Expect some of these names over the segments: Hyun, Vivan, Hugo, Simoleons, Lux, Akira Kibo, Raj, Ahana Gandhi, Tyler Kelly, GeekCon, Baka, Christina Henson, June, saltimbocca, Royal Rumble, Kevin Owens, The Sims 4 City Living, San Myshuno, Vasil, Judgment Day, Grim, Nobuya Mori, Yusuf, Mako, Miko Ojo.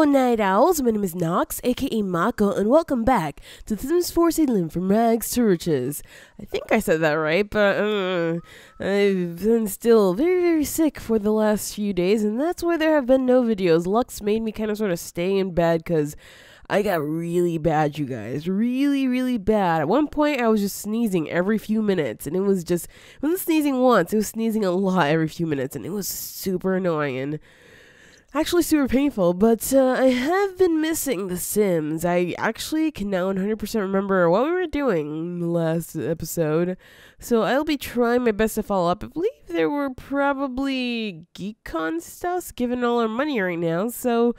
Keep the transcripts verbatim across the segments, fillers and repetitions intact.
Hello night owls, my name is Nox, aka Mako, and welcome back to The Sims four City Living from Rags to Riches. I think I said that right, but uh, I've been still very very sick for the last few days, and that's why there have been no videos. Lux made me kind of sort of stay in bed because I got really bad, you guys. Really, really bad. At one point, I was just sneezing every few minutes, and it was just... It wasn't sneezing once. It was sneezing a lot every few minutes, and it was super annoying and actually super painful. But uh, I have been missing The Sims. I actually can now one hundred percent remember what we were doing last episode, so I'll be trying my best to follow up. I believe there were probably GeekCon stuff giving all our money right now, so...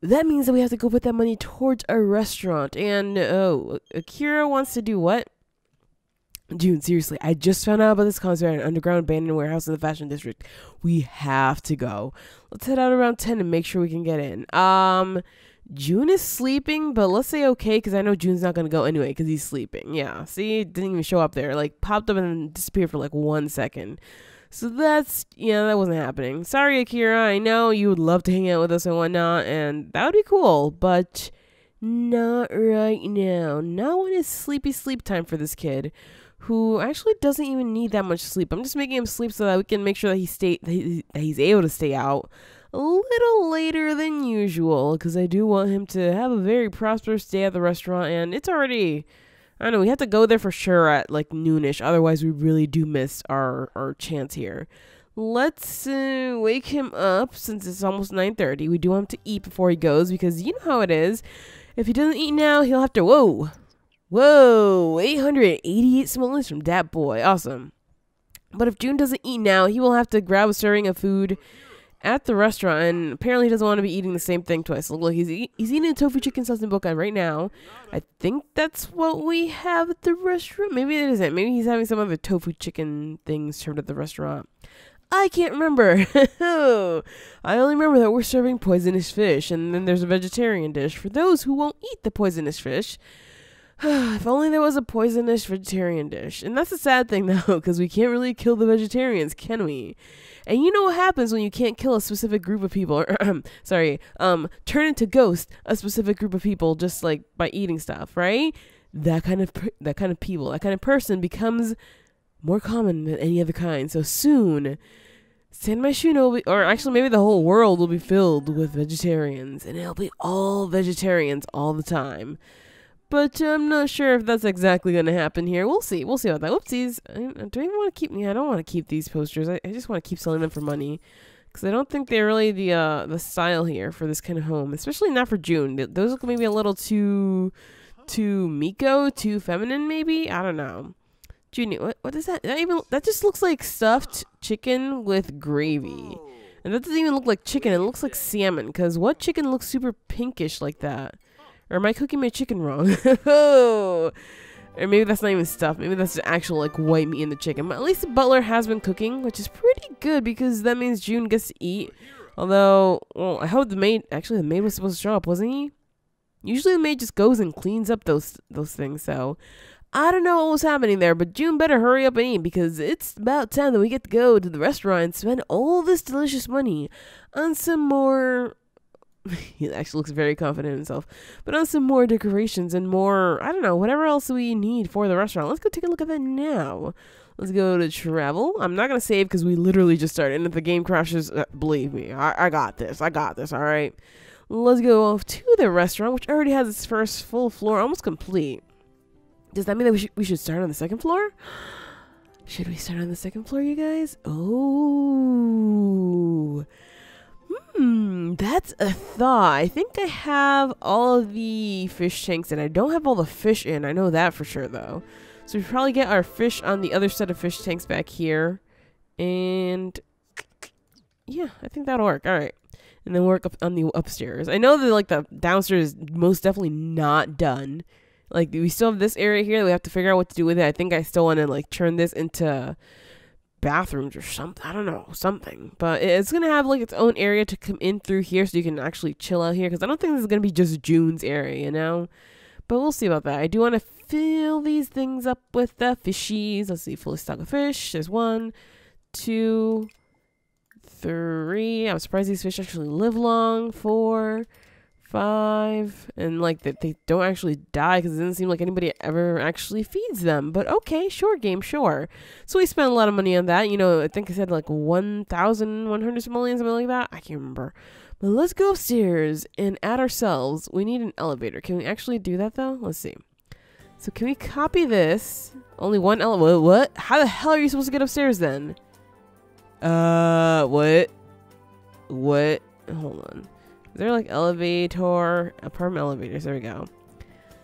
That means that we have to go put that money towards a restaurant. And, oh, Akira wants to do what? June, seriously, I just found out about this concert at an underground abandoned warehouse in the fashion district. We have to go. Let's head out around ten and make sure we can get in. Um, June is sleeping, but let's say okay, because I know June's not going to go anyway because he's sleeping. Yeah, see, didn't even show up there. Like, popped up and then disappeared for like one second. So that's, yeah, that wasn't happening. Sorry, Akira, I know you would love to hang out with us and whatnot, and that would be cool, but not right now. Not when it's sleepy sleep time for this kid, who actually doesn't even need that much sleep. I'm just making him sleep so that we can make sure that he stay, that he, that he's able to stay out a little later than usual, because I do want him to have a very prosperous day at the restaurant, and it's already... I don't know, we have to go there for sure at like noonish, otherwise we really do miss our, our chance here. Let's uh, wake him up since it's almost nine thirty. We do want him to eat before he goes because you know how it is. If he doesn't eat now, he'll have to, whoa, whoa, eight hundred eighty-eight simoleons from that boy, awesome. But if June doesn't eat now, he will have to grab a serving of food at the restaurant, and apparently he doesn't want to be eating the same thing twice. Look, he's, e he's eating a tofu chicken sauce and bokan right now. I think that's what we have at the restaurant. Maybe it isn't. Maybe he's having some other tofu chicken things served at the restaurant. I can't remember. I only remember that we're serving poisonous fish, and then there's a vegetarian dish for those who won't eat the poisonous fish. If only there was a poisonous vegetarian dish. And that's a sad thing, though, because we can't really kill the vegetarians, can we? And you know what happens when you can't kill a specific group of people. Sorry, um, turn into ghost a specific group of people just, like, by eating stuff, right? That kind of per that kind of people, that kind of person becomes more common than any other kind. So soon, San Myshuno, or actually maybe the whole world will be filled with vegetarians. And it'll be all vegetarians all the time. But uh, I'm not sure if that's exactly going to happen here. We'll see. We'll see about that. Whoopsies. I, do I even want to keep... Yeah, I don't want to keep these posters. I, I just want to keep selling them for money. Because I don't think they're really the uh, the style here for this kind of home. Especially not for June. Those look maybe a little too... Too Miko? Too feminine, maybe? I don't know. June, what, what is that? That, even, that just looks like stuffed chicken with gravy. And that doesn't even look like chicken. It looks like salmon. Because what chicken looks super pinkish like that? Or am I cooking my chicken wrong? Or maybe that's not even stuff. Maybe that's just actual like white meat in the chicken. But at least the butler has been cooking, which is pretty good because that means June gets to eat. Although, well, I hope the maid... Actually, the maid was supposed to show up, wasn't he? Usually the maid just goes and cleans up those those things. So, I don't know what was happening there. But June better hurry up and eat because it's about time that we get to go to the restaurant and spend all this delicious money on some more... He actually looks very confident in himself. But on some more decorations and more, I don't know, whatever else we need for the restaurant. Let's go take a look at that now. Let's go to travel. I'm not going to save because we literally just started. And if the game crashes, uh, believe me, I, I got this. I got this, all right? Let's go off to the restaurant, which already has its first full floor, almost complete. Does that mean that we should, we should start on the second floor? Should we start on the second floor, you guys? Oh... Hmm, that's a thaw. I think I have all of the fish tanks in. I don't have all the fish in. I know that for sure, though. So we probably get our fish on the other set of fish tanks back here. And yeah, I think that'll work. All right. And then work up on the upstairs. I know that like the downstairs is most definitely not done. Like we still have this area here that we have to figure out what to do with it. I think I still want to like turn this into... bathrooms or something. I don't know, something. But it's gonna have like its own area to come in through here so you can actually chill out here because I don't think this is gonna be just June's area, you know? But we'll see about that. I do want to fill these things up with the fishies. Let's see, fully stocked with fish. There's one, two, three. I'm surprised these fish actually live long. Four, five, and like that they don't actually die because it doesn't seem like anybody ever actually feeds them. But okay, sure, game, sure. So we spent a lot of money on that. You know, I think I said like one thousand one hundred million, something like that. I can't remember. But let's go upstairs and add ourselves. We need an elevator. Can we actually do that though? Let's see. So can we copy this? Only one elevator. What? How the hell are you supposed to get upstairs then? Uh, what? What? Hold on. Is there like elevator? Apartment elevators. There we go.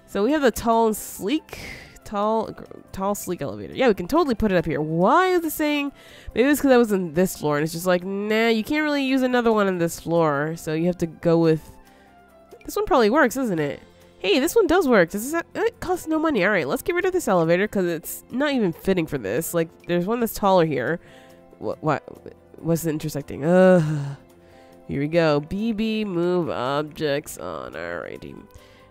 So we have the tall and sleek. Tall, tall, sleek elevator. Yeah, we can totally put it up here. Why is it saying? Maybe it's because I was in this floor, and it's just like, nah, you can't really use another one on this floor. So you have to go with. This one probably works, doesn't it? Hey, this one does work. Does this? It costs no money. All right, let's get rid of this elevator because it's not even fitting for this. Like, there's one that's taller here. What? What? What's intersecting? Ugh. Here we go. B B move objects on. Alrighty.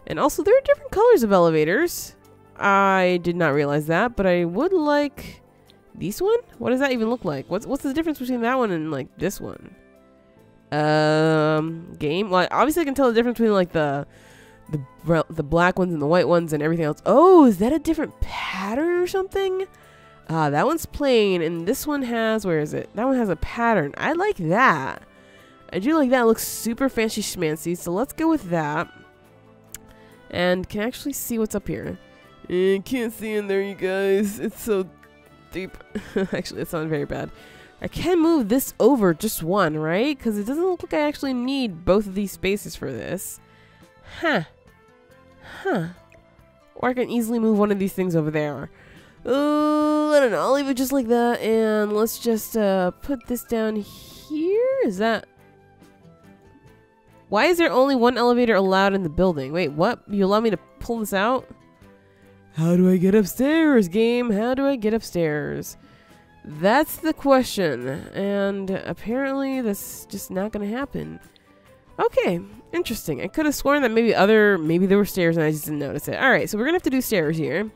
And also, there are different colors of elevators. I did not realize that, but I would like this one. What does that even look like? What's what's the difference between that one and like this one? Um, game. Well, obviously I can tell the difference between like the the the black ones and the white ones and everything else. Oh, is that a different pattern or something? Ah, uh, that one's plain, and this one has. Where is it? That one has a pattern. I like that. I do like that. It looks super fancy schmancy. So let's go with that. And can actually see what's up here. You can't see in there, you guys. It's so deep. Actually, it's not very bad. I can move this over just one, right? Because it doesn't look like I actually need both of these spaces for this. Huh. Huh. Or I can easily move one of these things over there. Oh, I don't know. I'll leave it just like that. And let's just uh, put this down here. Is that... Why is there only one elevator allowed in the building? Wait, what? You allow me to pull this out? How do I get upstairs, game? How do I get upstairs? That's the question. And apparently that's just not going to happen. Okay, interesting. I could have sworn that maybe other, maybe there were stairs and I just didn't notice it. All right, so we're going to have to do stairs here.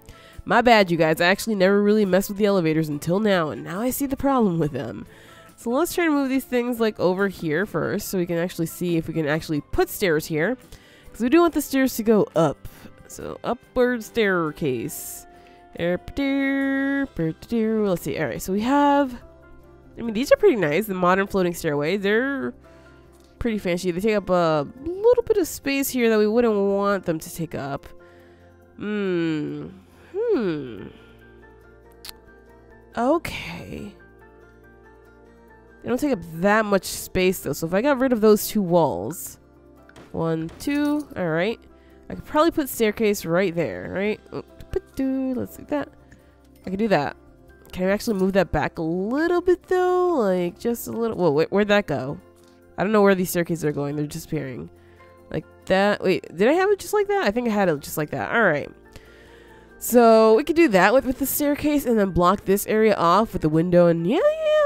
My bad, you guys. I actually never really messed with the elevators until now, and now I see the problem with them. So let's try to move these things like over here first so we can actually see if we can actually put stairs here. Because we do want the stairs to go up. So, upward staircase. Let's see. Alright, so we have... I mean, these are pretty nice. The modern floating stairway. They're pretty fancy. They take up a little bit of space here that we wouldn't want them to take up. Hmm. Hmm. Okay. They don't take up that much space, though. So, if I got rid of those two walls... One, two. Alright. I could probably put staircase right there, right? Let's do that. I could do that. Can I actually move that back a little bit though? Like just a little. Whoa, wait, where'd that go? I don't know where these staircases are going. They're disappearing. Like that. Wait, did I have it just like that? I think I had it just like that. All right. So we could do that with, with the staircase and then block this area off with the window. And yeah,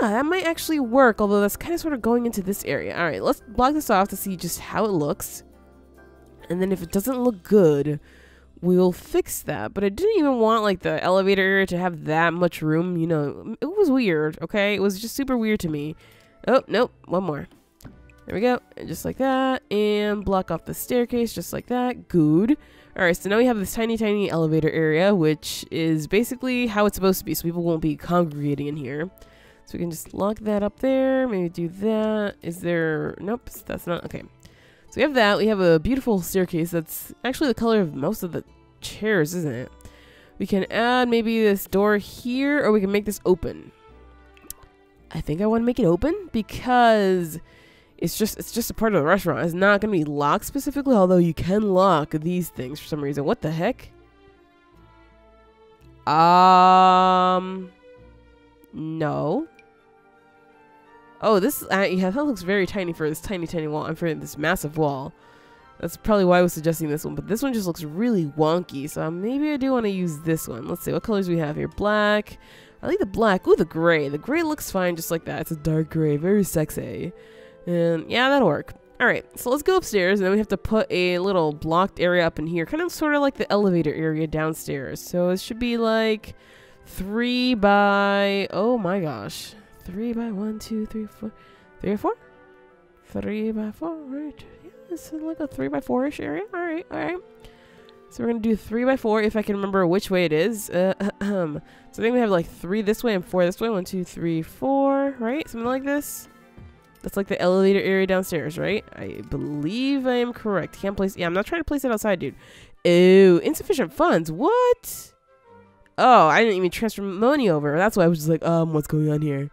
yeah, that might actually work. Although that's kind of sort of going into this area. All right, let's block this off to see just how it looks. And then if it doesn't look good, we'll fix that. But I didn't even want like the elevator area to have that much room. You know, it was weird. Okay, it was just super weird to me. Oh, nope. One more. There we go. And just like that. And block off the staircase just like that. Good. All right. So now we have this tiny, tiny elevator area, which is basically how it's supposed to be. So people won't be congregating in here. So we can just lock that up there. Maybe do that. Is there? Nope. That's not. Okay. So we have that. We have a beautiful staircase that's actually the color of most of the chairs, isn't it? We can add maybe this door here, or we can make this open. I think I want to make it open because it's just it's just a part of the restaurant. It's not going to be locked specifically, although you can lock these things for some reason. What the heck? Um, no. Oh, this uh, yeah, that looks very tiny for this tiny, tiny wall. I'm for this massive wall. That's probably why I was suggesting this one. But this one just looks really wonky. So maybe I do want to use this one. Let's see what colors we have here. Black. I like the black. Ooh, the gray. The gray looks fine just like that. It's a dark gray. Very sexy. And yeah, that'll work. All right. So let's go upstairs. And then we have to put a little blocked area up in here. Kind of sort of like the elevator area downstairs. So it should be like three by... Oh, my gosh. Three by one, two, three, four, three by four, three by four, right? This is like a three by four-ish area. Alright, alright. So we're going to do three by four if I can remember which way it is. Uh, so I think we have like three this way and four this way. One, two, three, four, right? Something like this. That's like the elevator area downstairs, right? I believe I am correct. Can't place... Yeah, I'm not trying to place it outside, dude. Ew, insufficient funds. What? Oh, I didn't even transfer money over. That's why I was just like, um, what's going on here?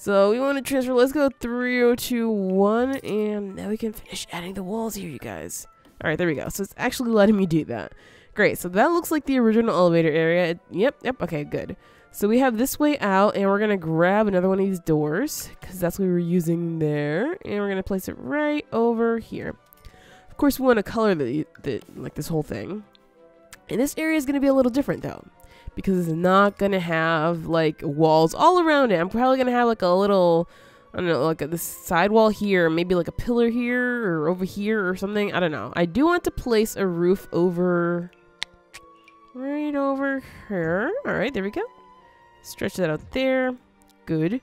So we want to transfer. Let's go three oh two one. And now we can finish adding the walls here, you guys. All right, there we go. So it's actually letting me do that. Great. So that looks like the original elevator area. It, yep, yep. Okay, good. So we have this way out, and we're going to grab another one of these doors because that's what we were using there. And we're going to place it right over here. Of course, we want to color the, the like this whole thing. And this area is going to be a little different, though, because it's not going to have like walls all around it. I'm probably going to have like a little... I don't know, like a, this side wall here, maybe like a pillar here or over here or something. I don't know. I do want to place a roof over, right over here. All right, there we go. Stretch that out there. Good.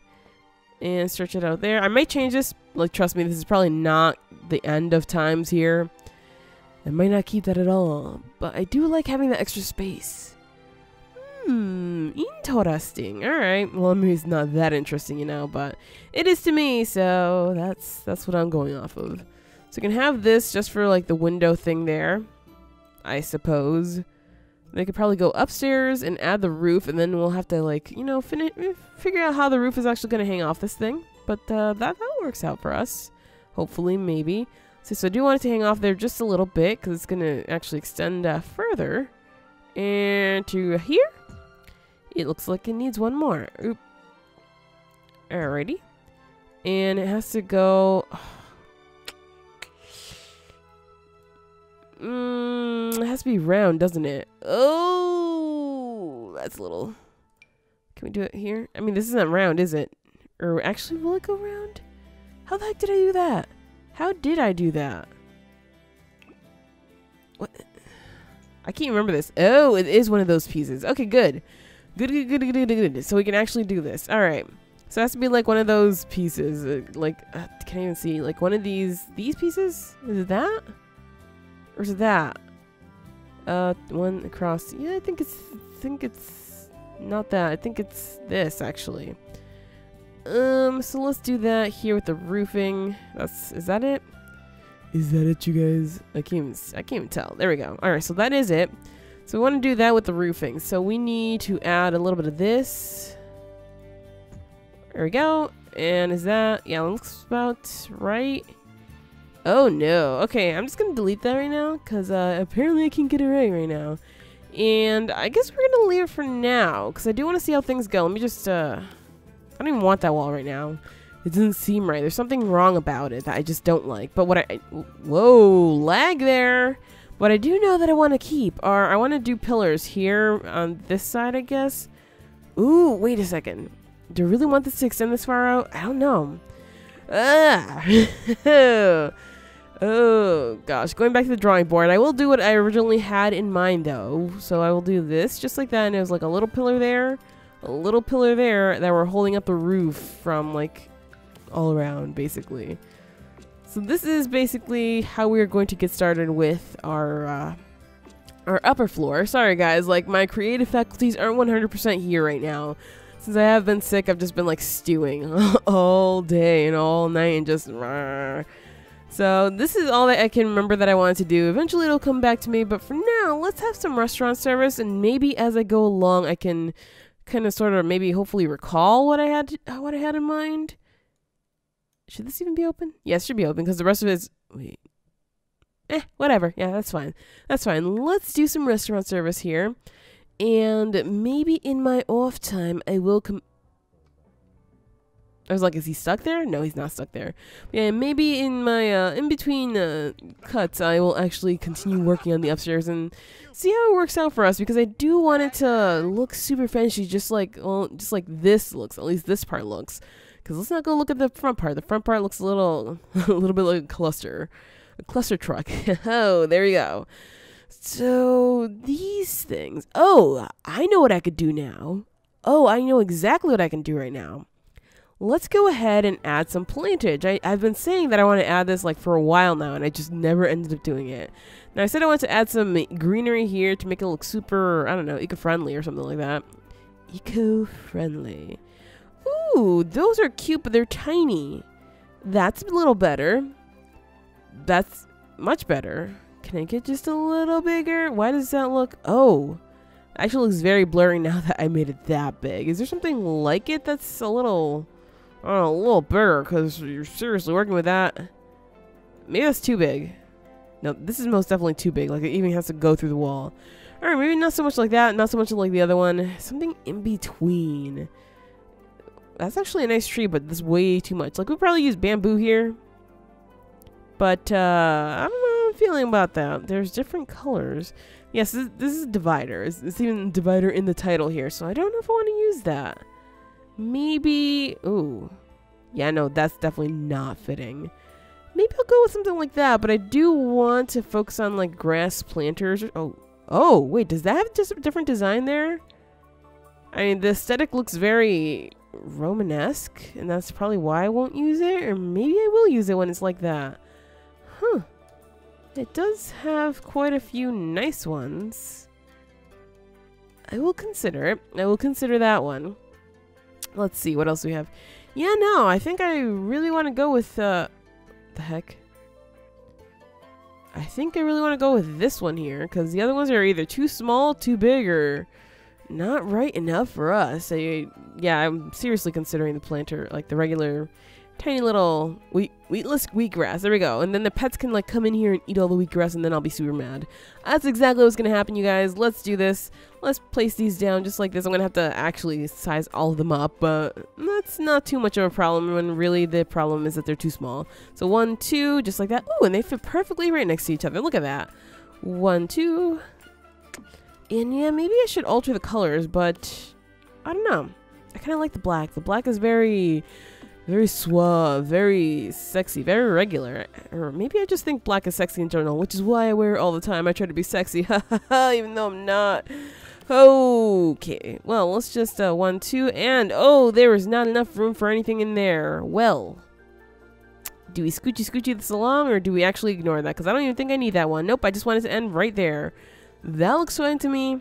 And stretch it out there. I might change this. Like, trust me, this is probably not the end of times here. I might not keep that at all. But I do like having that extra space. Hmm, interesting. All right. Well, maybe it's not that interesting, you know, but it is to me, so that's that's what I'm going off of. So we can have this just for like the window thing there, I suppose. They could probably go upstairs and add the roof, and then we'll have to like, you know, finish figure out how the roof is actually going to hang off this thing. But uh, that that works out for us, hopefully, maybe. So, so I do want it to hang off there just a little bit because it's going to actually extend uh, further, and to here. It looks like it needs one more. Oop. Alrighty. And it has to go... Mm, it has to be round, doesn't it? Oh, that's a little... Can we do it here? I mean, this isn't round, is it? Or actually, will it go round? How the heck did I do that? How did I do that? What? I can't remember this. Oh, it is one of those pieces. Okay, good. Good, good, good, good, good, good. So we can actually do this. All right. So it has to be like one of those pieces. Uh, like, uh, can't even see. Like one of these, these pieces? Is it that? Or is it that? Uh, one across. Yeah, I think it's, I think it's not that. I think it's this, actually. Um, so let's do that here with the roofing. That's, is that it? Is that it, you guys? I can't even, I can't even tell. There we go. All right, so that is it. So we want to do that with the roofing. So we need to add a little bit of this. There we go. And is that... Yeah, looks about right. Oh, no. Okay, I'm just going to delete that right now. Because uh, apparently I can't get it right right now. And I guess we're going to leave it for now. Because I do want to see how things go. Let me just... Uh, I don't even want that wall right now. It doesn't seem right. There's something wrong about it that I just don't like. But what I... I whoa, lag there. What I do know that I want to keep are, I want to do pillars here on this side, I guess. Ooh, wait a second. Do I really want this to extend this far out? I don't know. Ah. Oh, gosh. Going back to the drawing board, I will do what I originally had in mind, though. So I will do this just like that, and it was like a little pillar there, a little pillar there that were holding up the roof from, like, all around, basically. So this is basically how we're going to get started with our uh, our upper floor. Sorry guys, like my creative faculties aren't one hundred percent here right now. Since I have been sick, I've just been like stewing all day and all night and just... Rah. So this is all that I can remember that I wanted to do. Eventually it'll come back to me, but for now, let's have some restaurant service, and maybe as I go along, I can kind of sort of maybe hopefully recall what I had to, what I had in mind. Should this even be open? Yes, it should be open because the rest of it is... Wait. Eh, whatever. Yeah, that's fine. That's fine. Let's do some restaurant service here. And maybe in my off time, I will come... I was like, is he stuck there? No, he's not stuck there. Yeah, maybe in my, uh, in between uh, cuts, I will actually continue working on the upstairs and see how it works out for us, because I do want it to look super fancy, just like, well, just like this looks, at least this part looks. Because let's not go look at the front part. The front part looks a little, a little bit like a cluster, a cluster truck. Oh, there we go. So these things. Oh, I know what I could do now. Oh, I know exactly what I can do right now. let's go ahead and add some plantage. I, I've been saying that I want to add this like for a while now, and I just never ended up doing it. Now, I said I want to add some greenery here to make it look super, I don't know, eco-friendly or something like that. Eco-friendly. Ooh, those are cute, but they're tiny. That's a little better. That's much better. Can I get just a little bigger? Why does that look? Oh, it actually looks very blurry now that I made it that big. Is there something like it that's a little, I don't know, a little bigger? Because you're seriously working with that. Maybe that's too big. No, this is most definitely too big. Like, it even has to go through the wall. All right, maybe not so much like that. Not so much like the other one. Something in between. That's actually a nice tree, but that's way too much. Like, we'll probably use bamboo here. But, uh, I don't know how I'm feeling about that. There's different colors. Yes, this, this is a divider. It's, it's even a divider in the title here, so I don't know if I want to use that. Maybe, ooh. Yeah, no, that's definitely not fitting. Maybe I'll go with something like that, but I do want to focus on, like, grass planters. Oh, oh, wait, does that have just a different design there? I mean, the aesthetic looks very Romanesque, and that's probably why I won't use it, or maybe I will use it when it's like that. Huh. It does have quite a few nice ones. I will consider it. I will consider that one. Let's see, what else we have? Yeah, no, I think I really want to go with, uh, the heck? I think I really want to go with this one here, because the other ones are either too small, too big, or not right enough for us. I, yeah, I'm seriously considering the planter, like the regular tiny little wheat, wheatless wheatgrass. There we go. And then the pets can like come in here and eat all the wheatgrass, and then I'll be super mad. That's exactly what's going to happen, you guys. Let's do this. Let's place these down just like this. I'm going to have to actually size all of them up, but that's not too much of a problem when really the problem is that they're too small. So one, two, just like that. Ooh, and they fit perfectly right next to each other. Look at that. One, two. And yeah, maybe I should alter the colors, but I don't know. I kind of like the black. The black is very, very suave, very sexy, very regular. Or maybe I just think black is sexy in general, which is why I wear it all the time. I try to be sexy, ha ha ha, even though I'm not. Okay, well, let's just uh, one, two, and oh, there is not enough room for anything in there. Well, do we scoochy scoochy this along, or do we actually ignore that? Because I don't even think I need that one. Nope, I just wanted to end right there. That looks fine to me.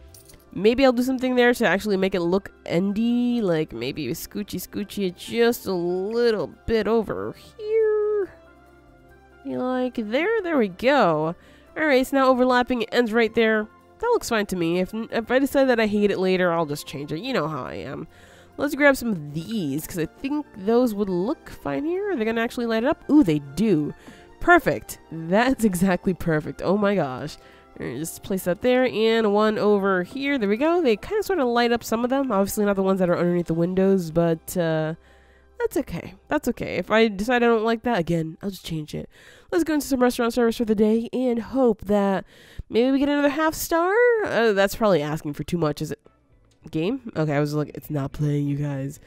Maybe I'll do something there to actually make it look endy. Like maybe scoochy scoochy it just a little bit over here. Like there, there we go. All right, it's now overlapping. It ends right there. That looks fine to me. If, if I decide that I hate it later, I'll just change it. You know how I am. Let's grab some of these because I think those would look fine here. Are they going to actually light it up? Ooh, they do. Perfect. That's exactly perfect. Oh my gosh. Just place that there, and one over here. There we go. They kind of sort of light up some of them. Obviously not the ones that are underneath the windows, but uh, that's okay. That's okay. If I decide I don't like that, again, I'll just change it. Let's go into some restaurant service for the day and hope that maybe we get another half star. Uh, that's probably asking for too much. Is it game? Okay, I was like, it's not playing, you guys.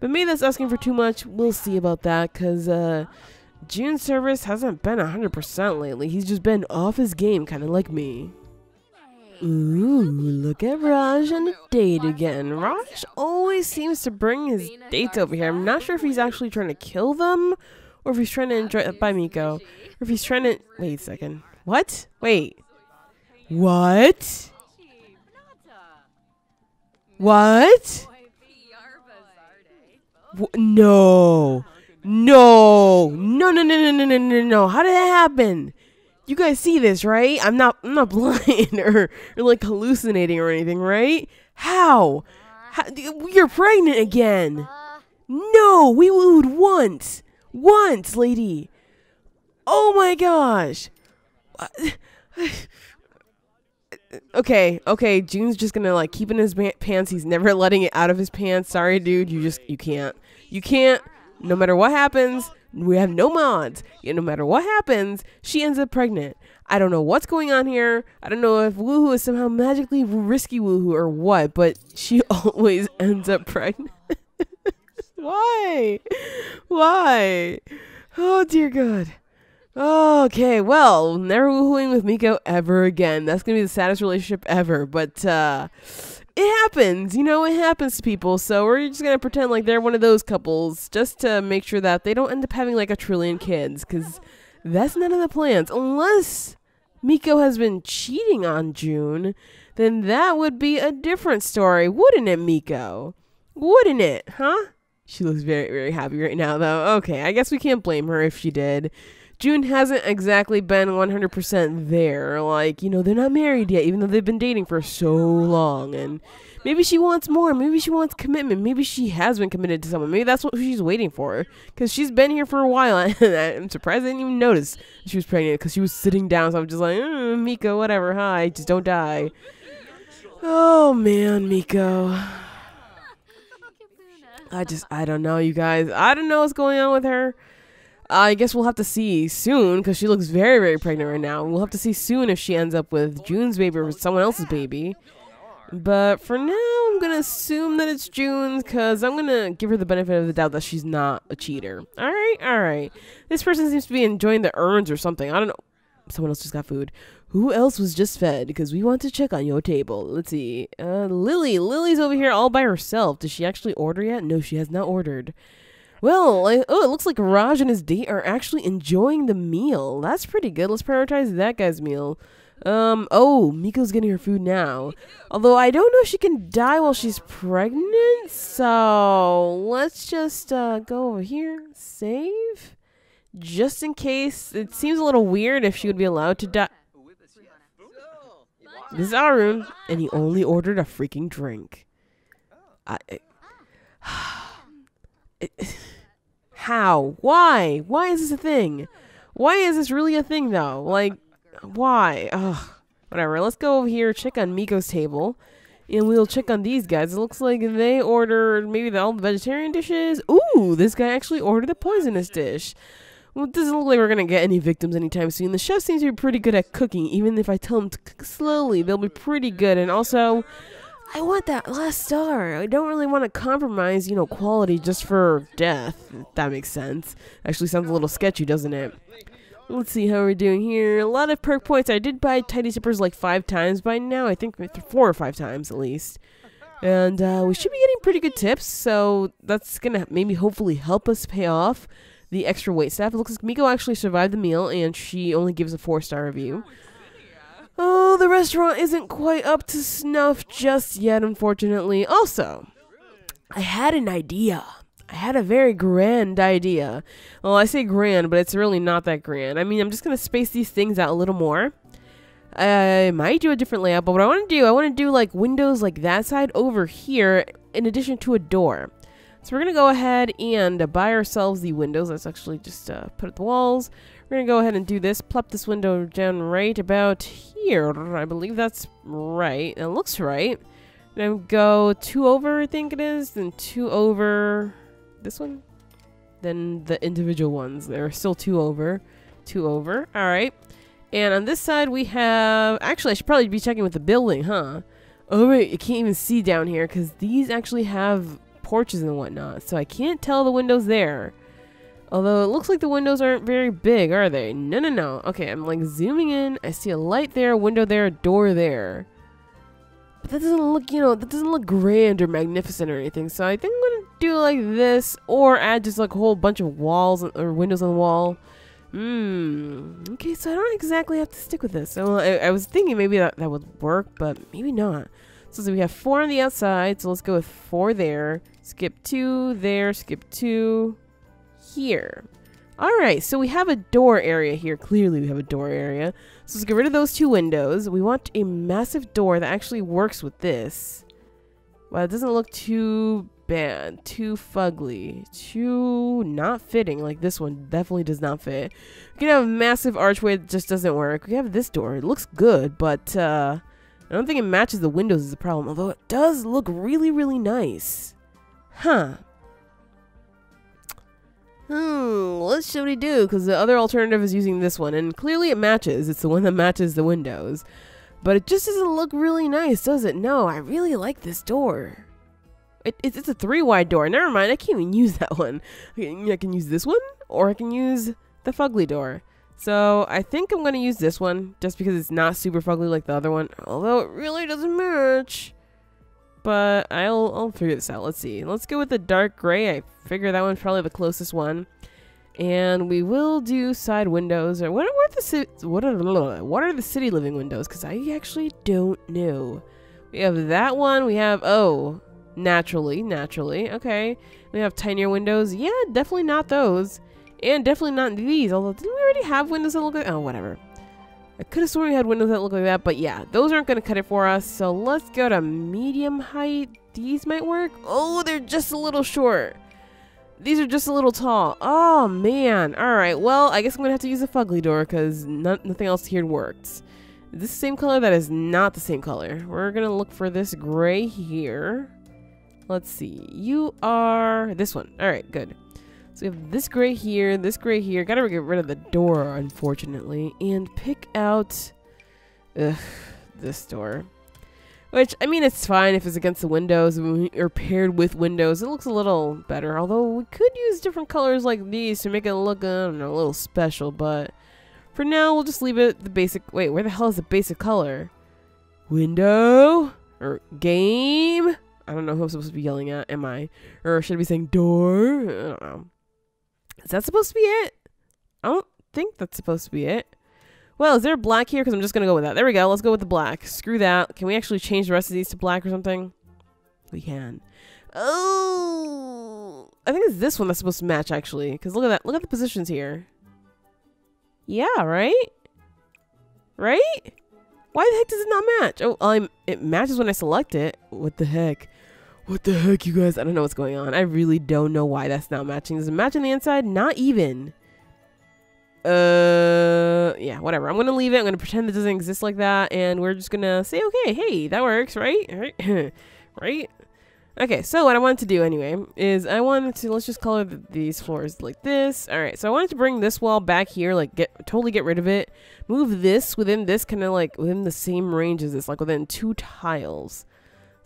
But maybe that's asking for too much. We'll see about that, because Uh, June's service hasn't been one hundred percent lately. He's just been off his game, kind of like me. Ooh, look at Raj on a date again. Raj always seems to bring his dates over here. I'm not sure if he's actually trying to kill them, or if he's trying to enjoy it by Miko. Or if he's trying to... Wait a second. What? Wait. What? What? What? No. No, no, no, no, no, no, no, no, no. How did that happen? You guys see this, right? I'm not, I'm not blind or, or like hallucinating or anything, right? How? How? You're pregnant again. No, we wooed once. Once, lady. Oh my gosh. Okay, okay, June's just gonna like keep it in his pants. He's never letting it out of his pants. Sorry, dude. You just, you can't. You can't. No matter what happens, we have no mods. Yeah, no matter what happens, she ends up pregnant. I don't know what's going on here. I don't know if woohoo is somehow magically risky woohoo or what, but she always ends up pregnant. Why? Why? Oh, dear God. Okay, well, never woohooing with Miko ever again. That's going to be the saddest relationship ever, but uh, it happens, you know, it happens to people. So we're just going to pretend like they're one of those couples just to make sure that they don't end up having like a trillion kids, because that's none of the plans. Unless Miko has been cheating on June, then that would be a different story, wouldn't it, Miko? Wouldn't it, huh? She looks very, very happy right now, though. Okay, I guess we can't blame her if she did. June hasn't exactly been one hundred percent there. Like, you know, they're not married yet, even though they've been dating for so long. And maybe she wants more. Maybe she wants commitment. Maybe she has been committed to someone. Maybe that's what she's waiting for. Because she's been here for a while. And I'm surprised I didn't even notice she was pregnant, because she was sitting down. So I'm just like, mm, Miko, whatever. Hi, just don't die. Oh, man, Miko. I just, I don't know, you guys. I don't know what's going on with her. I guess we'll have to see soon, because she looks very, very pregnant right now. We'll have to see soon if she ends up with June's baby or with someone else's baby. But for now, I'm going to assume that it's June's, because I'm going to give her the benefit of the doubt that she's not a cheater. All right, all right. This person seems to be enjoying the urns or something. I don't know. Someone else just got food. Who else was just fed? Because we want to check on your table. Let's see. Uh, Lily. Lily's over here all by herself. Did she actually order yet? No, she has not ordered. Well, I, oh, it looks like Raj and his date are actually enjoying the meal. That's pretty good. Let's prioritize that guy's meal. Um, oh, Miko's getting her food now. Although I don't know if she can die while she's pregnant. So let's just uh, go over here. Save. Just in case. It seems a little weird if she would be allowed to die. This is our room, and he only ordered a freaking drink. I, it, it, how? Why? Why is this a thing? Why is this really a thing, though? Like, why? Ugh. Whatever. Let's go over here, check on Miko's table, and we'll check on these guys. It looks like they ordered maybe the, all the vegetarian dishes. Ooh, this guy actually ordered a poisonous dish. Well, it doesn't look like we're going to get any victims anytime soon. The chef seems to be pretty good at cooking. Even if I tell them to cook slowly, they'll be pretty good. And also, I want that last star. I don't really want to compromise, you know, quality just for death, if that makes sense. Actually sounds a little sketchy, doesn't it? Let's see how we're doing here. A lot of perk points. I did buy Tidy Zippers like five times by now. I think four or five times at least. And uh, we should be getting pretty good tips. So that's going to maybe hopefully help us pay off the extra waitstaff. It looks like Miko actually survived the meal, and she only gives a four-star review. Oh, the restaurant isn't quite up to snuff just yet, unfortunately. Also, I had an idea. I had a very grand idea. Well, I say grand, but it's really not that grand. I mean, I'm just going to space these things out a little more. I might do a different layout, but what I want to do, I want to do like windows like that side over here in addition to a door. So we're going to go ahead and uh, buy ourselves the windows. Let's actually just uh, put up the walls. We're going to go ahead and do this. Plop this window down right about here. I believe that's right. It looks right. Then go two over, I think it is. Then two over this one. Then the individual ones. There are still two over. Two over. All right. And on this side we have... Actually, I should probably be checking with the building, huh? Oh, right. You can't even see down here because these actually have... porches and whatnot, so I can't tell the windows there. Although it looks like the windows aren't very big, are they? No, no, no. Okay, I'm like zooming in. I see a light there, a window there, a door there. But that doesn't look, you know, that doesn't look grand or magnificent or anything. So I think I'm gonna do like this, or add just like a whole bunch of walls or windows on the wall. Hmm. Okay, so I don't exactly have to stick with this. So I, I was thinking maybe that that would work, but maybe not. So we have four on the outside, so let's go with four there. Skip two there, skip two here. All right, so we have a door area here. Clearly we have a door area. So let's get rid of those two windows. We want a massive door that actually works with this. Well, it doesn't look too bad, too fugly, too not fitting. Like this one definitely does not fit. We can have a massive archway that just doesn't work. We have this door. It looks good, but... uh I don't think it matches the windows is the problem, although it does look really, really nice. Huh. Hmm, what should we do? Because the other alternative is using this one, and clearly it matches. It's the one that matches the windows. But it just doesn't look really nice, does it? No, I really like this door. It, it, it's a three-wide door. Never mind, I can't even use that one. I can use this one, or I can use the fugly door. So I think I'm going to use this one just because it's not super fugly like the other one. Although it really doesn't match. but I'll, I'll figure this out. Let's see. Let's go with the dark gray. I figure that one's probably the closest one. And we will do side windows. Or what are the, what are, what are the city living windows? Because I actually don't know. We have that one. We have, oh, naturally, naturally. Okay. We have tinier windows. Yeah, definitely not those. And definitely not these. Although, didn't we already have windows that look like, oh, whatever. I could have sworn we had windows that look like that, but yeah, those aren't going to cut it for us. So let's go to medium height. These might work. Oh, they're just a little short. These are just a little tall. Oh, man. All right. Well, I guess I'm going to have to use a fugly door because no nothing else here works. Is this the same color? That is not the same color. We're going to look for this gray here. Let's see. You are this one. All right, good. So we have this gray here, this gray here. Gotta get rid of the door, unfortunately. And pick out ugh, this door. Which, I mean, it's fine if it's against the windows or paired with windows. It looks a little better. Although we could use different colors like these to make it look, I don't know, a little special. But for now, we'll just leave it the basic. Wait, where the hell is the basic color? Window? Or game? I don't know who I'm supposed to be yelling at. Am I? Or should I be saying door? I don't know. Is that supposed to be it? I don't think that's supposed to be it. Well, is there black here? Because I'm just going to go with that. There we go. Let's go with the black. Screw that. Can we actually change the rest of these to black or something? We can. Oh! I think it's this one that's supposed to match, actually. Because look at that. Look at the positions here. Yeah, right? Right? Why the heck does it not match? Oh, I'm, it matches when I select it. What the heck? What the heck, you guys? I don't know what's going on. I really don't know why that's not matching. Does it match on the inside? Not even. Uh, yeah, whatever. I'm going to leave it. I'm going to pretend it doesn't exist like that. And we're just going to say, okay, hey, that works, right? Right? Right? Okay, so what I wanted to do anyway is I wanted to, let's just color th these floors like this. All right, so I wanted to bring this wall back here, like get totally get rid of it. Move this within this kind of like within the same range as this, like within two tiles.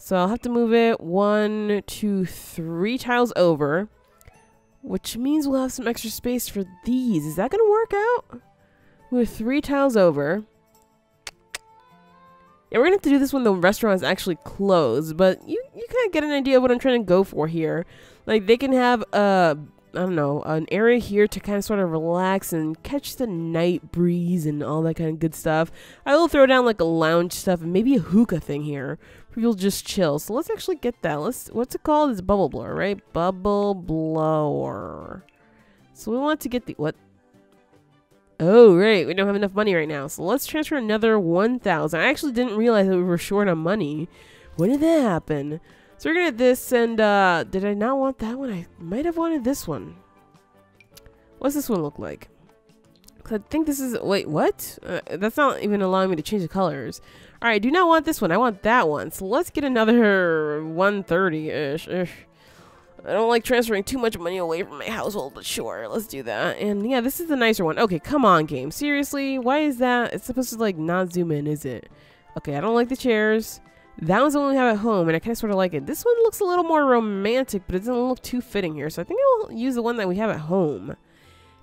So I'll have to move it one, two, three tiles over, which means we'll have some extra space for these. Is that going to work out? We're three tiles over. Yeah, we're going to have to do this when the restaurant is actually closed, but you, you kind of get an idea of what I'm trying to go for here. Like, they can have, uh, I don't know, an area here to kind of sort of relax and catch the night breeze and all that kind of good stuff. I will throw down, like, a lounge stuff and maybe a hookah thing here for people just chill. So let's actually get that. Let's, what's it called? It's bubble blower, right? Bubble blower. So we want to get the, what? Oh, right. We don't have enough money right now. So let's transfer another one thousand. I actually didn't realize that we were short on money. When did that happen? So we're going to get this and, uh, did I not want that one? I might have wanted this one. What's this one look like? Because I think this is, wait, what? Uh, that's not even allowing me to change the colors. All right, I do not want this one. I want that one. So let's get another one thirty-ish. Ish. I don't like transferring too much money away from my household, but sure, let's do that. And yeah, this is the nicer one. Okay, come on, game. Seriously, why is that? It's supposed to like not zoom in, is it? Okay, I don't like the chairs. That one's the one we have at home, and I kind of sort of like it. This one looks a little more romantic, but it doesn't look too fitting here, so I think I'll use the one that we have at home.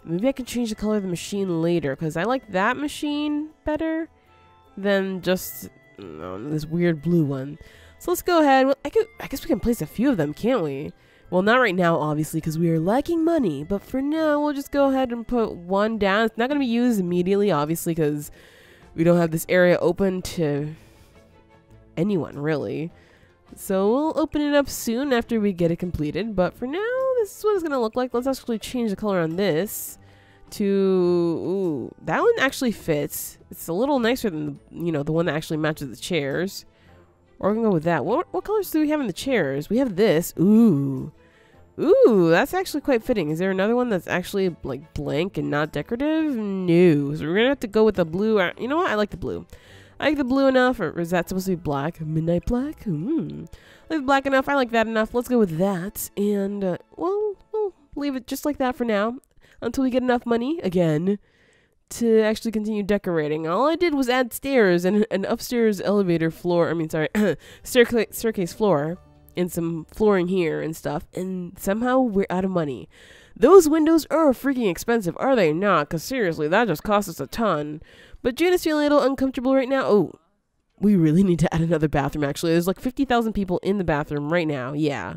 Maybe I can change the color of the machine later, because I like that machine better than just um, this weird blue one. So let's go ahead. Well, I, could, I guess we can place a few of them, can't we? Well, not right now, obviously, because we are lacking money. But for now, we'll just go ahead and put one down. It's not going to be used immediately, obviously, because we don't have this area open to anyone, really. So we'll open it up soon after we get it completed. But for now, this is what it's going to look like. Let's actually change the color on this to... Ooh, that one actually fits. It's a little nicer than, you know, the one that actually matches the chairs. Or we can go with that. What, what colors do we have in the chairs? We have this. Ooh. Ooh, that's actually quite fitting. Is there another one that's actually like blank and not decorative? No. So we're going to have to go with the blue. You know what? I like the blue. I like the blue enough. Or is that supposed to be black? Midnight black? Hmm. I like black enough. I like that enough. Let's go with that. And uh, well, we'll leave it just like that for now until we get enough money again to actually continue decorating. All I did was add stairs and an upstairs elevator floor, I mean, sorry, staircase, staircase floor, and some flooring here and stuff, and somehow we're out of money. Those windows are freaking expensive, are they not? Because seriously, that just costs us a ton. But June is feeling a little uncomfortable right now. Oh, We really need to add another bathroom, actually. There's like fifty thousand people in the bathroom right now. Yeah.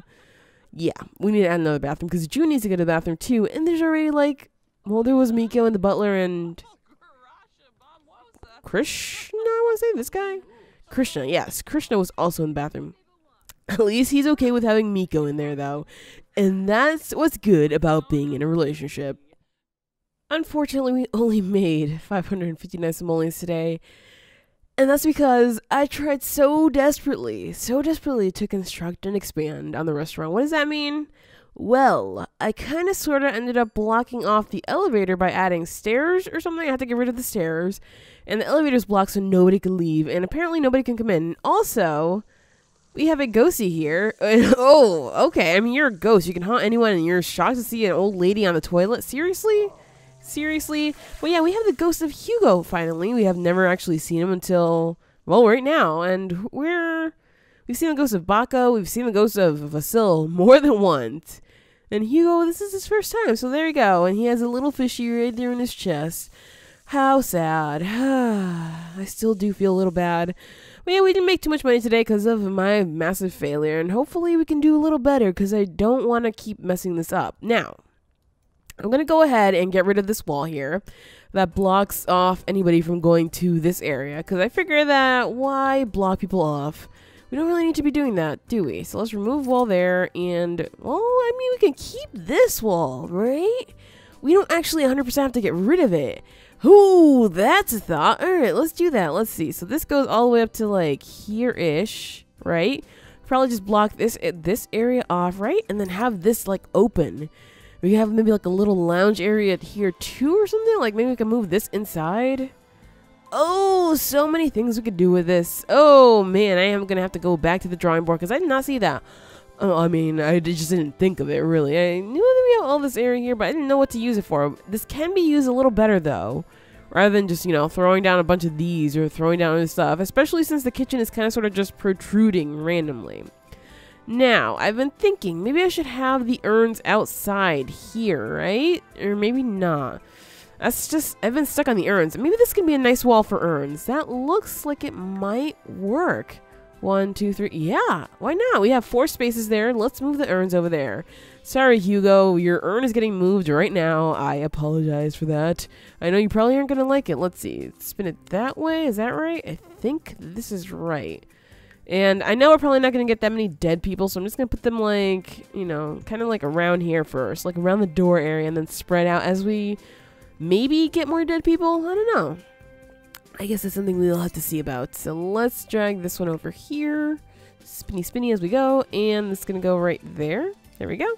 Yeah. We need to add another bathroom because June needs to go to the bathroom too. And there's already like, well, there was Miko and the butler and Krishna, I want to say, this guy? Krishna, yes. Krishna was also in the bathroom. At least he's okay with having Miko in there, though. And that's what's good about being in a relationship. Unfortunately, we only made five hundred fifty-nine simoleons today. And that's because I tried so desperately, so desperately to construct and expand on the restaurant. What does that mean? Well, I kind of sort of ended up blocking off the elevator by adding stairs or something. I had to get rid of the stairs. And the elevator's blocked so nobody can leave. And apparently nobody can come in. Also, we have a ghostie here. Oh, okay. I mean, you're a ghost. You can haunt anyone and you're shocked to see an old lady on the toilet. Seriously? Seriously? Well, yeah, we have the ghost of Hugo, finally. We have never actually seen him until, well, right now. And we're... We've seen the ghost of Baka. We've seen the ghost of Vasil more than once. And Hugo, this is his first time. So there you go. And he has a little fishy right there in his chest. How sad. I still do feel a little bad. But yeah, we didn't make too much money today because of my massive failure. And hopefully we can do a little better because I don't want to keep messing this up. Now, I'm going to go ahead and get rid of this wall here that blocks off anybody from going to this area. Because I figure that why block people off? We don't really need to be doing that, do we? So let's remove wall there and, well, I mean, we can keep this wall, right? We don't actually one hundred percent have to get rid of it. Ooh, that's a thought. All right, let's do that. Let's see. So this goes all the way up to like here-ish, right? Probably just block this this area off, right? And then have this like open. We have maybe like a little lounge area here too or something. Like maybe we can move this inside. Oh, so many things we could do with this. Oh, man, I am going to have to go back to the drawing board because I did not see that. Oh, I mean, I just didn't think of it, really. I knew that we have all this area here, but I didn't know what to use it for. This can be used a little better, though, rather than just, you know, throwing down a bunch of these or throwing down other stuff, especially since the kitchen is kind of sort of just protruding randomly. Now, I've been thinking maybe I should have the urns outside here, right? Or maybe not. That's just, I've been stuck on the urns. Maybe this can be a nice wall for urns. That looks like it might work. One, two, three. Yeah, why not? We have four spaces there. Let's move the urns over there. Sorry, Hugo. Your urn is getting moved right now. I apologize for that. I know you probably aren't going to like it. Let's see. Spin it that way. Is that right? I think this is right. And I know we're probably not going to get that many dead people, so I'm just going to put them like, you know, kind of like around here first. Like around the door area and then spread out as we... Maybe get more dead people? I don't know. I guess that's something we'll have to see about. So let's drag this one over here. Spinny, spinny as we go. And this is going to go right there. There we go.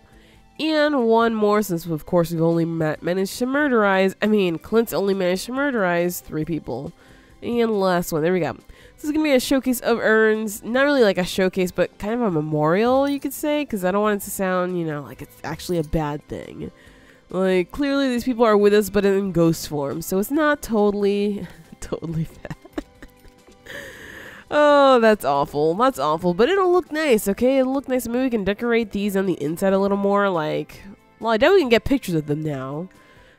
And one more since, of course, we've only managed to murderize. I mean, Clint's only managed to murderize three people. And last one. There we go. This is going to be a showcase of urns. Not really like a showcase, but kind of a memorial, you could say. Because I don't want it to sound, you know, like it's actually a bad thing. Like, clearly these people are with us, but in ghost form. So it's not totally, totally bad. Oh, that's awful. That's awful. But it'll look nice, okay? It'll look nice. Maybe we can decorate these on the inside a little more. Like, well, I doubt we can get pictures of them now.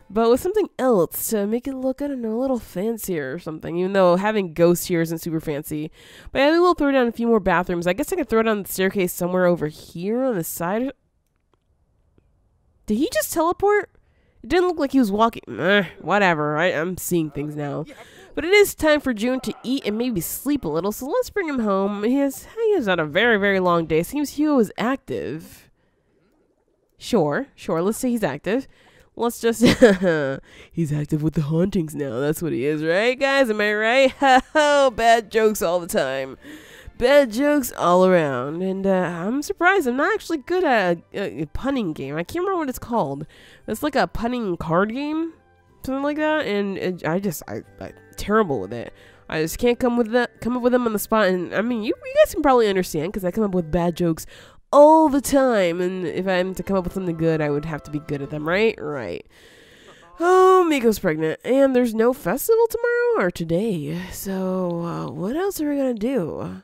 But with something else to make it look, I don't know, a little fancier or something. Even though having ghosts here isn't super fancy. But yeah, we will throw down a few more bathrooms. I guess I could throw down the staircase somewhere over here on the side. Did he just teleport? It didn't look like he was walking. Eh, whatever, I, I'm seeing things now. But it is time for June to eat and maybe sleep a little, so let's bring him home. He has, he has had a very, very long day. Seems Hugo is active. Sure, sure, let's say he's active. Let's just... He's active with the hauntings now. That's what he is, right, guys? Am I right? Bad jokes all the time. Bad jokes all around, and uh, I'm surprised I'm not actually good at a, a, a punning game. I can't remember what it's called. It's like a punning card game, something like that. And it, I just, I, I'm terrible with it. I just can't come with that, come up with them on the spot. And I mean, you, you guys can probably understand because I come up with bad jokes all the time. And if I'm to come up with something good, I would have to be good at them, right? Right. Oh, Miko's pregnant, and there's no festival tomorrow or today. So uh, what else are we gonna do?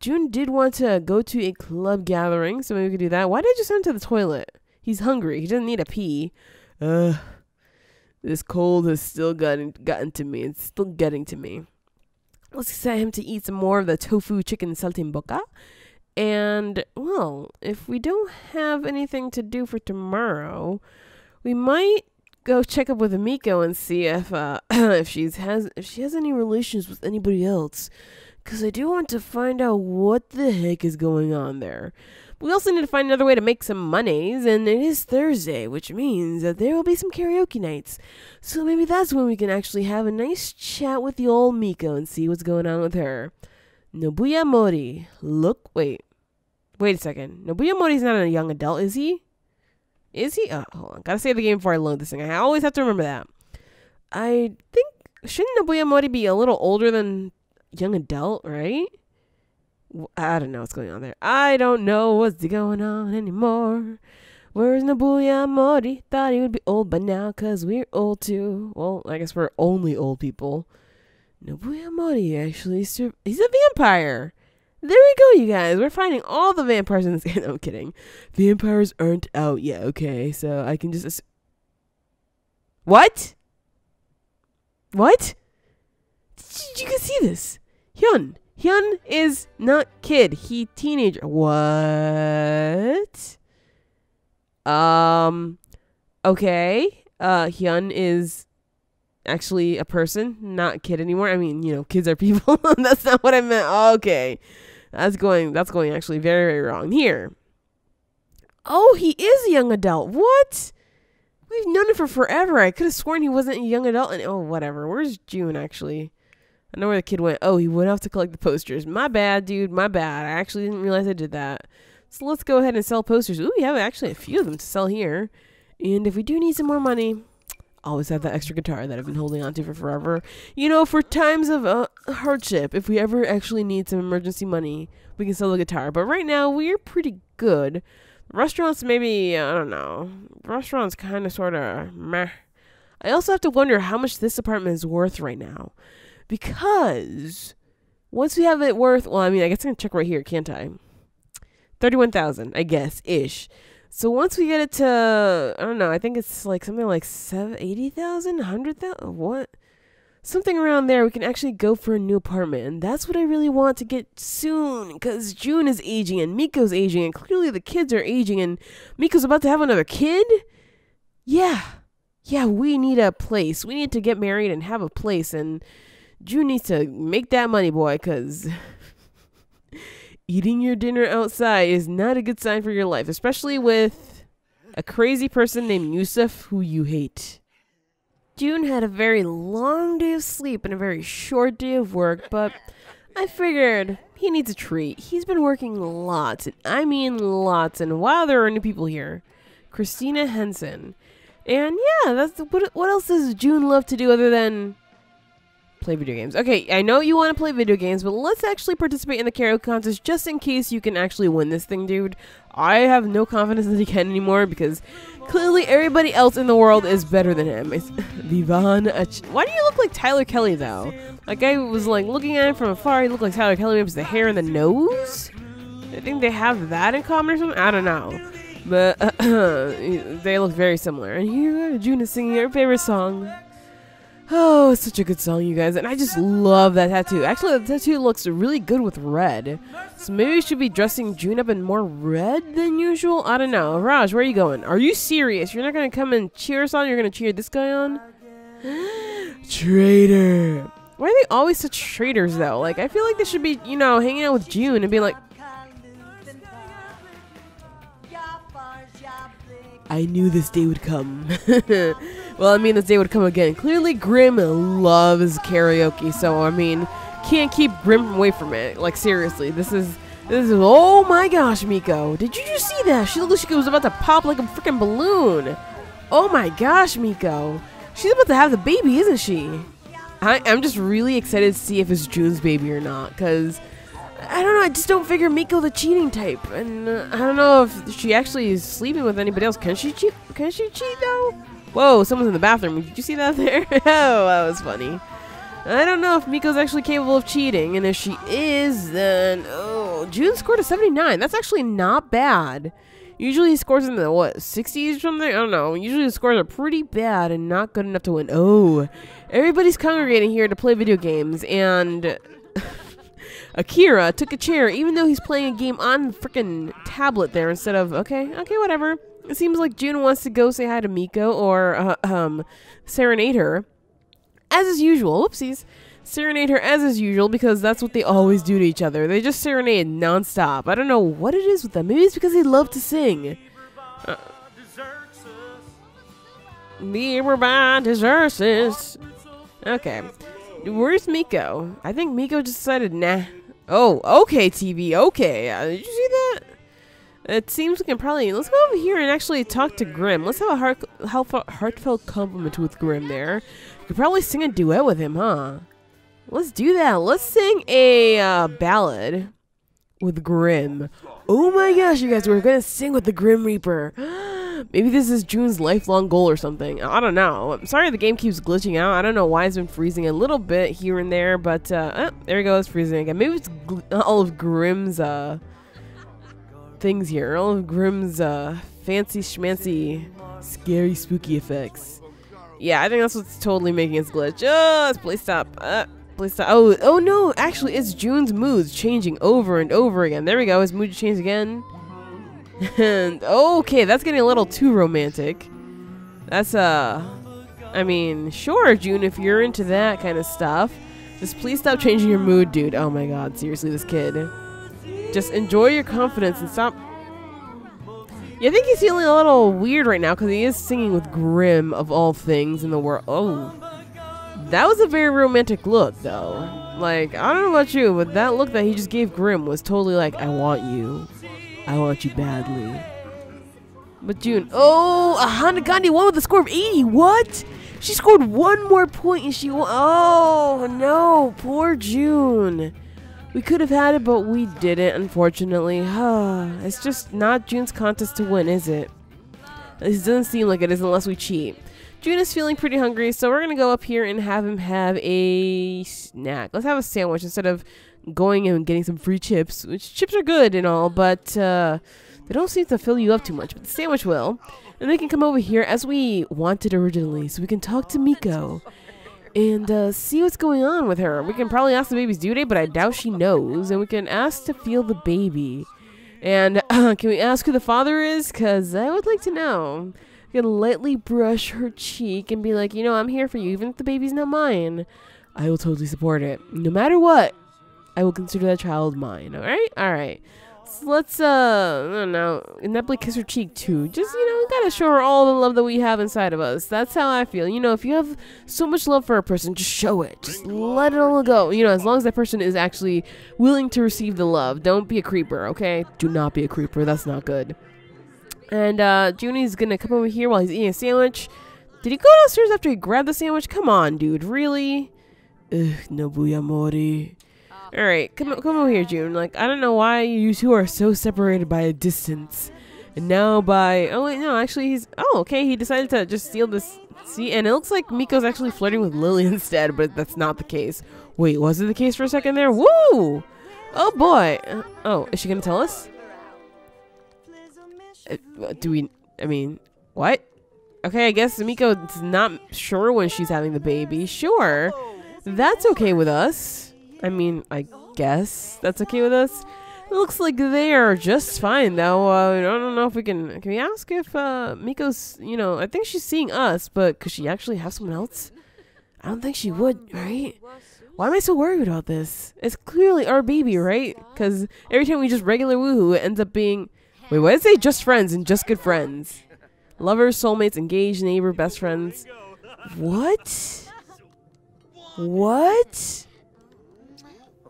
June did want to go to a club gathering, so maybe we could do that. Why did I just send him to the toilet? He's hungry. He doesn't need a pee. Uh, this cold has still gotten, gotten to me. It's still getting to me. Let's set him to eat some more of the tofu chicken saltimbocca. And, well, if we don't have anything to do for tomorrow, we might go check up with Miko and see if uh, if she's has if she has any relations with anybody else. Because I do want to find out what the heck is going on there. We also need to find another way to make some monies, and it is Thursday, which means that there will be some karaoke nights. So maybe that's when we can actually have a nice chat with the old Miko and see what's going on with her. Nobuya Mori. Look, wait. Wait a second. Nobuya Mori's not a young adult, is he? Is he? Oh, hold on. Gotta save the game before I load this thing. I always have to remember that. I think... Shouldn't Nobuya Mori be a little older than young adult, right? I don't know what's going on there. I don't know what's going on anymore. Where's Nobuya Mori? Thought he would be old by now, because we're old too. Well, I guess we're only old people. Nobuya Mori actually sur he's a vampire. There we go, you guys. We're finding all the vampires in this game. No, I'm kidding. Vampires aren't out yet, okay? So I can just... What? What? You can see this. Hyun. Hyun is not kid. He teenager. What? Um. Okay. Uh, Hyun is... actually a person, not kid anymore. I mean, you know, kids are people. That's not what I meant. Okay, that's going that's going actually very, very wrong here. Oh, he is a young adult. What? We've known him for forever. I could have sworn he wasn't a young adult. And oh, whatever. Where's June? Actually, I know where the kid went. Oh, he went off to collect the posters. My bad, dude. My bad. I actually didn't realize I did that. So let's go ahead and sell posters. Ooh, we have actually a few of them to sell here. And if we do need some more money, always have that extra guitar that I've been holding on to for forever. You know, for times of uh, hardship, if we ever actually need some emergency money, we can sell the guitar. But right now, we're pretty good. Restaurants, maybe, I don't know. Restaurants kind of, sort of, meh. I also have to wonder how much this apartment is worth right now. Because once we have it worth, well, I mean, I guess I can check right here, can't I? thirty-one thousand, I guess, ish. So once we get it to, I don't know, I think it's like something like eighty thousand, one hundred thousand, what? Something around there, we can actually go for a new apartment. And that's what I really want to get soon, because June is aging and Miko's aging and clearly the kids are aging and Miko's about to have another kid? Yeah. Yeah, we need a place. We need to get married and have a place, and June needs to make that money, boy, because... eating your dinner outside is not a good sign for your life, especially with a crazy person named Yusuf who you hate. June had a very long day of sleep and a very short day of work, but I figured he needs a treat. He's been working lots, and I mean lots, and wow, there are new people here. Christina Henson. And yeah, that's what, what else does June love to do other than... play video games. Okay, I know you want to play video games, but let's actually participate in the karaoke contest just in case you can actually win this thing, dude. I have no confidence that he can anymore because clearly everybody else in the world is better than him. It's Vivan. Why do you look like Tyler Kelly, though? Like, I was, like, looking at him from afar. He looked like Tyler Kelly. It was the hair and the nose. I think they have that in common or something. I don't know. But uh, they look very similar. And here June is singing her favorite song. Oh, it's such a good song, you guys, and I just love that tattoo. Actually, the tattoo looks really good with red, so maybe we should be dressing June up in more red than usual. I don't know. Raj, where are you going? Are you serious? You're not going to come and cheer us on? You're going to cheer this guy on? Traitor. Why are they always such traitors, though? Like, I feel like they should be, you know, hanging out with June and being like, I knew this day would come. Well, I mean, this day would come again. Clearly, Grim loves karaoke, so, I mean, can't keep Grim away from it. Like, seriously, this is, this is, oh my gosh, Miko. Did you just see that? She looked like she was about to pop like a freaking balloon. Oh my gosh, Miko. She's about to have the baby, isn't she? I, I'm just really excited to see if it's June's baby or not, because... I don't know, I just don't figure Miko the cheating type. And uh, I don't know if she actually is sleeping with anybody else. Can she cheat? Can she cheat, though? Whoa, someone's in the bathroom. Did you see that there? Oh, that was funny. I don't know if Miko's actually capable of cheating. And if she is, then... oh, June scored a seventy-nine. That's actually not bad. Usually he scores in the, what, sixties or something? I don't know. Usually the scores are pretty bad and not good enough to win. Oh, everybody's congregating here to play video games. And... Akira took a chair, even though he's playing a game on frickin' tablet there instead of, okay, okay, whatever. It seems like June wants to go say hi to Miko or uh, um, serenade her, as is usual. Whoopsies. Serenade her as is usual because that's what they always do to each other. They just serenade nonstop. I don't know what it is with them. Maybe it's because they love to sing. Uh, Everybody deserves us. Okay. Where's Miko? I think Miko just decided, nah. Oh, okay, T V. Okay. Uh, did you see that? It seems we can probably... Let's go over here and actually talk to Grim. Let's have a heart, heartfelt, heartfelt compliment with Grim there. You could probably sing a duet with him, huh? Let's do that. Let's sing a uh, ballad with Grim. Oh my gosh, you guys, we're going to sing with the Grim Reaper. Maybe this is June's lifelong goal or something. I don't know. I'm sorry the game keeps glitching out. I don't know why it's been freezing a little bit here and there, but uh, oh, there we go. It's freezing again. Maybe it's all of Grim's uh, things here. All of Grim's uh, fancy schmancy, scary, spooky effects. Yeah, I think that's what's totally making us glitch. Oh, please stop. Uh, please stop. Oh, oh no. Actually, it's June's moods changing over and over again. There we go. His mood changed again. And okay, that's getting a little too romantic. That's uh I mean, sure, June, if you're into that kind of stuff, just please stop changing your mood, dude. Oh my god, seriously, this kid. Just enjoy your confidence and stop. Yeah, I think he's feeling a little weird right now because he is singing with Grim of all things in the world. Oh, that was a very romantic look though. Like, I don't know about you, but that look that he just gave Grim was totally like, I want you. I want you badly. But June, oh, Ahana Gandhi won with a score of eighty. What? She scored one more point and she won. Oh, no, poor June. We could have had it, but we didn't, unfortunately. It's just not June's contest to win, is it? It doesn't seem like it is unless we cheat. June is feeling pretty hungry, so we're going to go up here and have him have a snack. Let's have a sandwich instead of going and getting some free chips, which chips are good and all, but uh, they don't seem to fill you up too much, but the sandwich will. And they can come over here as we wanted originally, so we can talk to Miko and uh, see what's going on with her. We can probably ask the baby's due date, but I doubt she knows, and we can ask to feel the baby. And uh, can we ask who the father is? Because I would like to know. We can lightly brush her cheek and be like, you know, I'm here for you, even if the baby's not mine. I will totally support it. No matter what, I will consider that child mine. All right, all right. So let's uh, I don't know, inevitably kiss her cheek too. Just, you know, gotta show her all the love that we have inside of us. That's how I feel. You know, if you have so much love for a person, just show it. Just let it all go. You know, as long as that person is actually willing to receive the love. Don't be a creeper, okay? Do not be a creeper. That's not good. And uh, Junie's gonna come over here while he's eating a sandwich. Did he go downstairs after he grabbed the sandwich? Come on, dude. Really? Ugh, Nobuya Mori. All right, come come over here, June. Like, I don't know why you two are so separated by a distance, and now by oh wait no, actually he's oh okay he decided to just steal this. See, and it looks like Miko's actually flirting with Lily instead, but that's not the case. Wait, was it the case for a second there? Woo! Oh boy. Oh, is she gonna tell us? Uh, do we? I mean, what? Okay, I guess Miko's not sure when she's having the baby. Sure, that's okay with us. I mean, I guess that's okay with us. It looks like they are just fine, though. Uh, I don't know if we can... Can we ask if uh, Miko's, you know... I think she's seeing us, but could she actually have someone else? I don't think she would, right? Why am I so worried about this? It's clearly our baby, right? Because every time we just regular woohoo, it ends up being... Wait, what did it say? Just friends and just good friends. Lovers, soulmates, engaged, neighbor, best friends. What? What?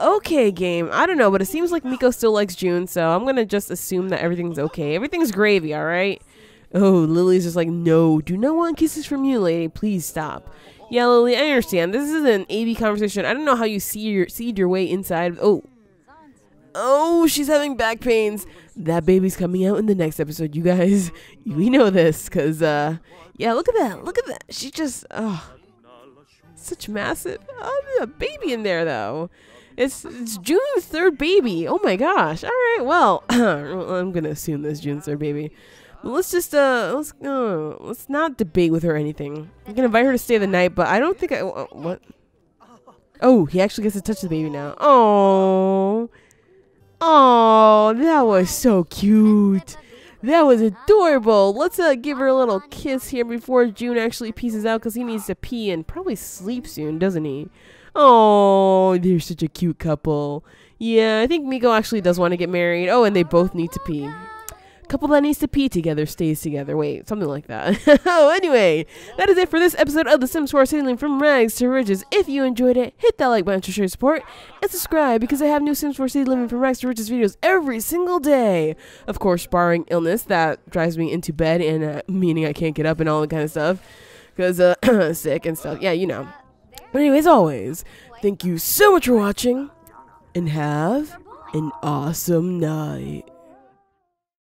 Okay, game. I don't know, but it seems like Miko still likes June, so I'm gonna just assume that everything's okay. Everything's gravy, alright? Oh, Lily's just like, no, do not want kisses from you, lady. Please stop. Yeah, Lily, I understand. This is an A B conversation. I don't know how you see your, seed your way inside. Oh. Oh, she's having back pains. That baby's coming out in the next episode, you guys. We know this, because, uh, yeah, look at that. Look at that. She just, oh. Such massive. Oh, there's a baby in there, though. It's, it's June's third baby. Oh my gosh. All right. Well, I'm going to assume this June's third baby. But let's just, uh, let's, uh, let's not debate with her or anything. I'm going to invite her to stay the night, but I don't think I, uh, what? Oh, he actually gets to touch the baby now. Oh, oh, that was so cute. That was adorable. Let's uh, give her a little kiss here before June actually pieces out, because he needs to pee and probably sleep soon, doesn't he? Oh, they're such a cute couple. Yeah, I think Miko actually does want to get married. Oh, and they both need to pee. Couple that needs to pee together stays together. Wait, something like that. Oh, anyway, that is it for this episode of The Sims four City Living from Rags to Riches. If you enjoyed it, hit that like button to show your support, and subscribe, because I have new Sims four City Living from Rags to Riches videos every single day. Of course, barring illness that drives me into bed and uh, meaning I can't get up and all that kind of stuff, because uh, sick and stuff. Yeah, you know. But anyways, always, thank you so much for watching, and have an awesome night.